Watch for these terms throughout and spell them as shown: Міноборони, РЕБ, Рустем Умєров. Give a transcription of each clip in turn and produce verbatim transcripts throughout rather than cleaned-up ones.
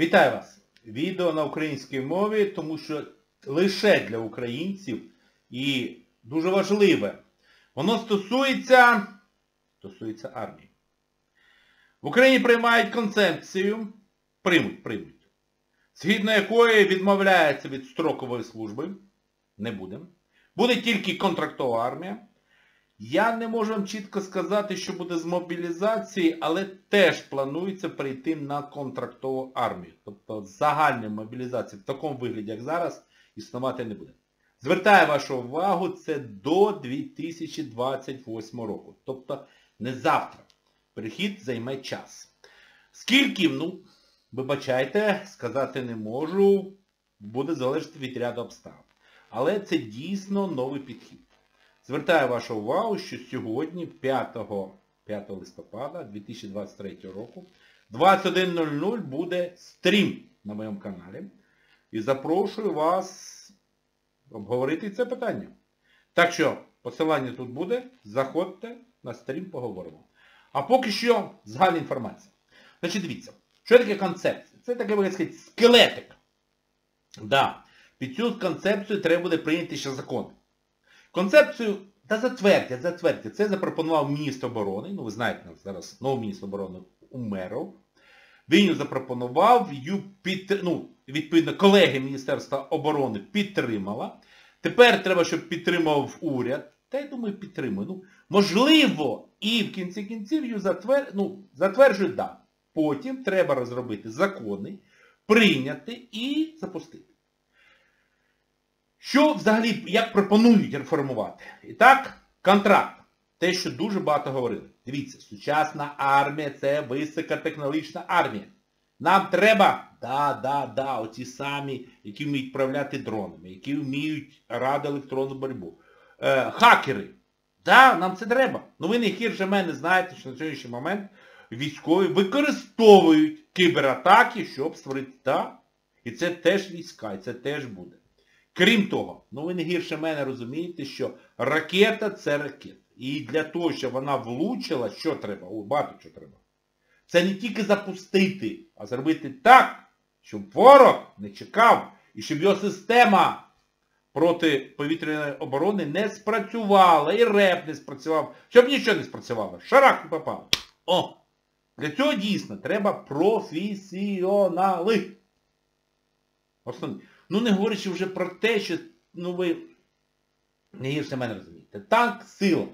Вітаю вас! Відео на українській мові, тому що лише для українців і дуже важливе. Воно стосується, стосується армії. В Україні приймають концепцію, приймуть, приймуть, згідно якої відмовляється від строкової служби, не будемо, буде тільки контрактова армія. Я не можу вам чітко сказати, що буде з мобілізації, але теж планується прийти на контрактову армію. Тобто загальна мобілізація в такому вигляді, як зараз, існувати не буде. Звертаю вашу увагу, це до дві тисячі двадцять восьмого року. Тобто не завтра. Перехід займе час. Скільки, ну, вибачайте, сказати не можу, буде залежати від ряду обставин. Але це дійсно новий підхід. Звертаю вашу увагу, що сьогодні, п'ятого листопада дві тисячі двадцять третього року, двадцять один нуль нуль буде стрім на моєму каналі. І запрошую вас обговорити це питання. Так що, посилання тут буде, заходьте на стрім, поговоримо. А поки що, загальна інформація. Значить, дивіться, що таке концепція? Це таке, можна сказати, скелетик. Да, під цю концепцію треба буде прийняти ще закон. Концепцію, та затвердять, затвердять, це запропонував міністр оборони, ну ви знаєте, зараз новий міністр оборони Умєров. Він її запропонував, її підтр... ну, відповідно, колеги Міністерства оборони підтримала. Тепер треба, щоб підтримав уряд. Та я думаю, підтримує. Ну, можливо, і в кінці кінців її затвер... ну, затверджують, да. Потім треба розробити закони, прийняти і запустити. Що взагалі, як пропонують реформувати? І так, контракт. Те, що дуже багато говорили. Дивіться, сучасна армія – це високотехнологічна армія. Нам треба, да, да, да, оці самі, які вміють управляти дронами, які вміють радіоелектронну боротьбу. Е, хакери. Да, нам це треба. Ну ви не гірше мене знаєте, що на сьогоднішній момент військові використовують кібератаки, щоб створити, да. І це теж війська, і це теж буде. Крім того, ну ви не гірше мене розумієте, що ракета – це ракета. І для того, щоб вона влучила, що треба? О, багато що треба. Це не тільки запустити, а зробити так, щоб ворог не чекав, і щоб його система протиповітряної оборони не спрацювала, і РЕБ не спрацював, щоб нічого не спрацювало, шарах не попав. О! Для цього дійсно треба професіонали. Основні. Ну, не говорячи вже про те, що, ну ви, не гірше мене розумієте, танк – сила.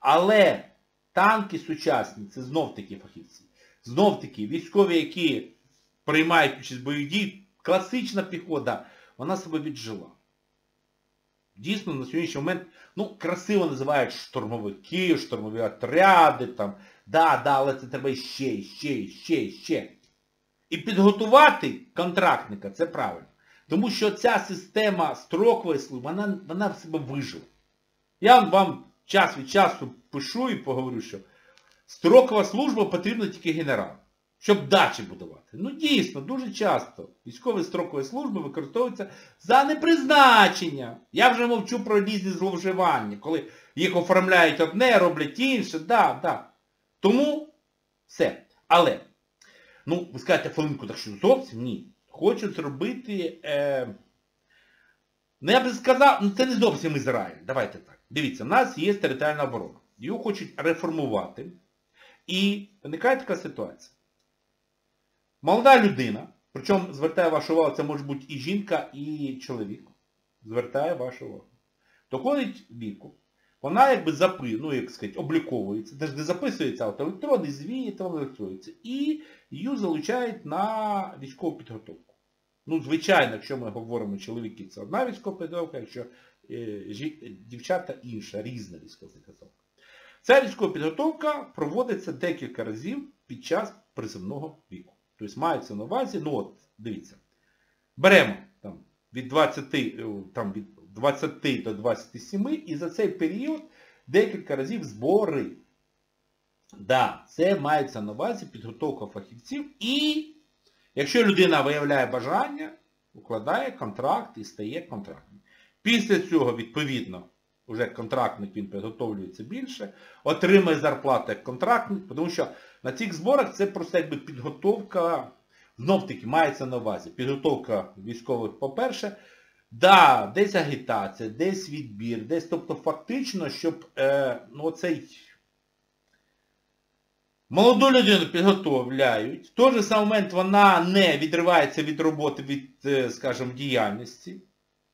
Але танки сучасні, це знов-таки фахівці, знов-таки військові, які приймають участь в бойових діях, класична піхота, вона себе віджила. Дійсно, на сьогоднішній момент, ну, красиво називають штурмовики, штурмові отряди, там, да, да, але це треба ще, ще, ще, ще. І підготувати контрактника, це правильно. Тому що ця система строкової служби, вона, вона в себе вижила. Я вам час від часу пишу і поговорю, що строкова служба потрібна тільки генералу, щоб дачі будувати. Ну дійсно, дуже часто військові строкової служби використовуються за непризначення. Я вже мовчу про різні зловживання, коли їх оформляють одне, роблять інше, да, да. Тому все. Але, ну, ви скажете, хвилинку, так що зовсім ні. Хочуть зробити, е... ну я б сказав, ну це не зовсім Ізраїль, давайте так. Дивіться, в нас є територіальна оборона. Її хочуть реформувати. І виникає така ситуація. Молода людина, причому звертаю вашу увагу, це може бути і жінка, і чоловік. Звертаю вашу увагу. Доходить віку, вона якби запи... ну, як сказати, обліковується, навіть не записується, а електрон, і звіт, електрується. І її залучають на військову підготовку. Ну, звичайно, якщо ми говоримо чоловіки, це одна військова підготовка, якщо е, жі, дівчата інша, різна військова підготовка. Ця військова підготовка проводиться декілька разів під час призовного віку. Тобто мається на увазі, ну от, дивіться, беремо там, від, двадцяти, там, від двадцяти до двадцяти семи і за цей період декілька разів збори. Так, да, це мається на увазі підготовка фахівців і... Якщо людина виявляє бажання, укладає контракт і стає контрактним. Після цього, відповідно, вже контрактник, він підготовлюється більше, отримає зарплату як контрактник, тому що на цих зборах це просто якби підготовка Знов таки, мається на увазі підготовка військових, по-перше. Да, десь агітація, десь відбір, десь, тобто фактично, щоб е, ну, цей... молоду людину підготовляють. В той же самий момент вона не відривається від роботи, від, скажімо, діяльності.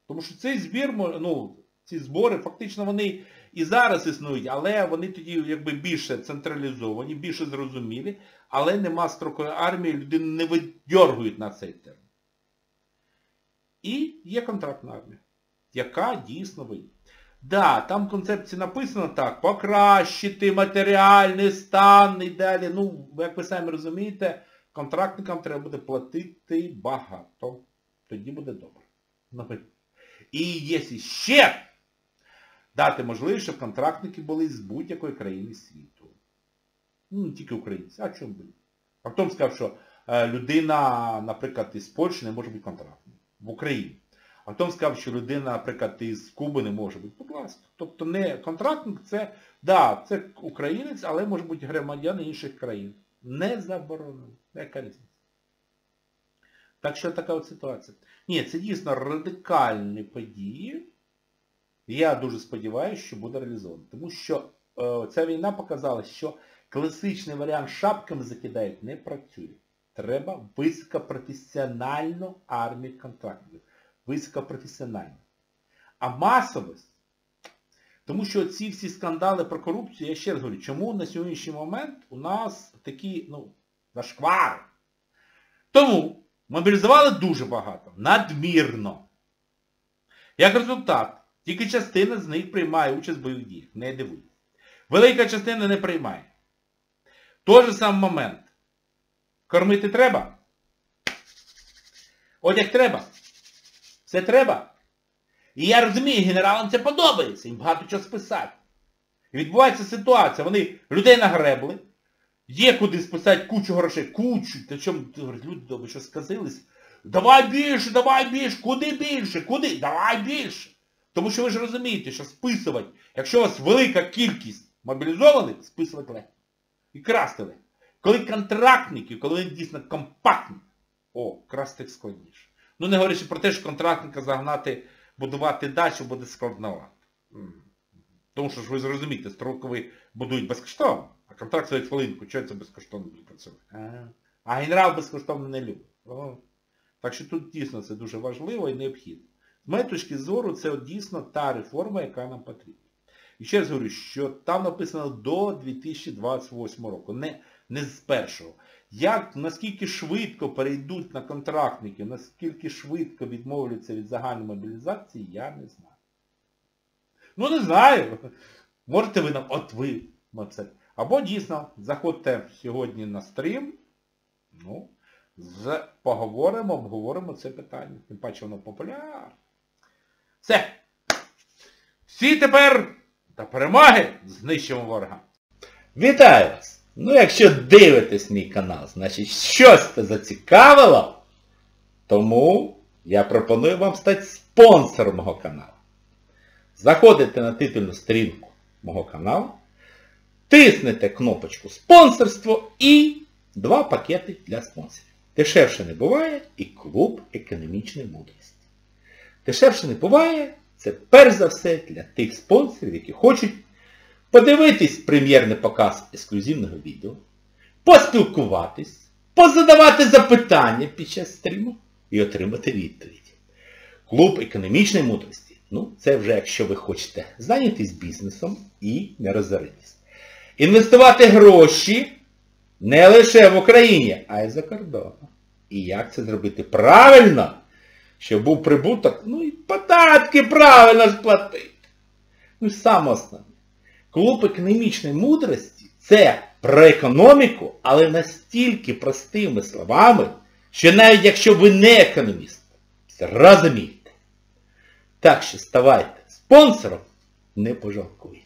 Тому що цей збір, ну, ці збори, фактично вони і зараз існують, але вони тоді якби більше централізовані, більше зрозумілі, але нема строкої армії, людини не видьоргують на цей термін. І є контрактна армія, яка дійсно вийде. Да, там в концепції написано так, покращити матеріальний стан і далі. Ну, як ви самі розумієте, контрактникам треба буде платити багато. Тоді буде добре. І є ще дати можливість, щоб контрактники були з будь-якої країни світу. Ну, не тільки українці, а чому б? А хто б сказав, що людина, наприклад, із Польщі не може бути контрактником в Україні. А хто сказав, що людина, наприклад, із Куби не може бути? Будь ласка. Тобто не контрактник, це, да, це українець, але може бути громадяни інших країн. Не заборонено. Яка різниця? Так що така от ситуація. Ні, це дійсно радикальні події. Я дуже сподіваюся, що буде реалізовано. Тому що е, ця війна показала, що класичний варіант шапками закидають не працює. Треба високопрофесіональну армію контрактників. Високопрофесіонально. А масовість, тому що ці всі скандали про корупцію, я ще раз говорю, чому на сьогоднішній момент у нас такі, ну, зашквари. Тому мобілізували дуже багато, надмірно. Як результат, тільки частина з них приймає участь в бойових діях, не дивуйтесь. Велика частина не приймає. Той же самий момент. Кормити треба? Одяг треба? Все треба. І я розумію, генералам це подобається. Їм багато чого списати. І відбувається ситуація. Вони людей нагребли. Є куди списати кучу грошей. Кучу. Та чому люди добре, що сказились? Давай більше, давай більше. Куди більше? Куди? Давай більше. Тому що ви ж розумієте, що списувати, якщо у вас велика кількість мобілізованих, списувати легко. І красти легко. Коли контрактники, коли вони дійсно компактні, о, красти складніше. Ну, не говорячи про те, що контрактника загнати, будувати дачу буде складновато. Тому що ж ви зрозумієте, строкові будують безкоштовно, а контракт стоїть хвилинку, чого це безкоштовно буде працювати. А генерал безкоштовно не любить. О. Так що тут дійсно це дуже важливо і необхідно. З моєї точки зору, це от дійсно та реформа, яка нам потрібна. І ще раз говорю, що там написано до дві тисячі двадцять восьмого року, не, не з першого. Як, наскільки швидко перейдуть на контрактники, наскільки швидко відмовляться від загальної мобілізації, я не знаю. Ну не знаю. Можете ви нам, от ви, це. Або дійсно, заходьте сьогодні на стрім, ну, з, поговоримо, обговоримо це питання. Тим паче воно популярне. Все. Всі тепер до перемоги знищимо ворога. Вітаю вас! Ну, якщо дивитесь мій канал, значить щось це зацікавило, тому я пропоную вам стати спонсором мого каналу. Заходите на титульну сторінку мого каналу, тиснете кнопочку «Спонсорство» і два пакети для спонсорів. Дешевше не буває і клуб «Економічної мудрості». Дешевше не буває, це перш за все для тих спонсорів, які хочуть подивитись прем'єрний показ ексклюзивного відео, поспілкуватись, позадавати запитання під час стріму і отримати відповіді. Клуб економічної мудрості, ну це вже якщо ви хочете зайнятись бізнесом і не розоритись. Інвестувати гроші не лише в Україні, а й за кордоном. І як це зробити правильно, щоб був прибуток, ну і податки правильно сплатити. Ну і саме основне. Клуб економічної мудрості – це про економіку, але настільки простими словами, що навіть якщо ви не економіст, розумієте. Так що ставайте спонсором, не пожалкуйте.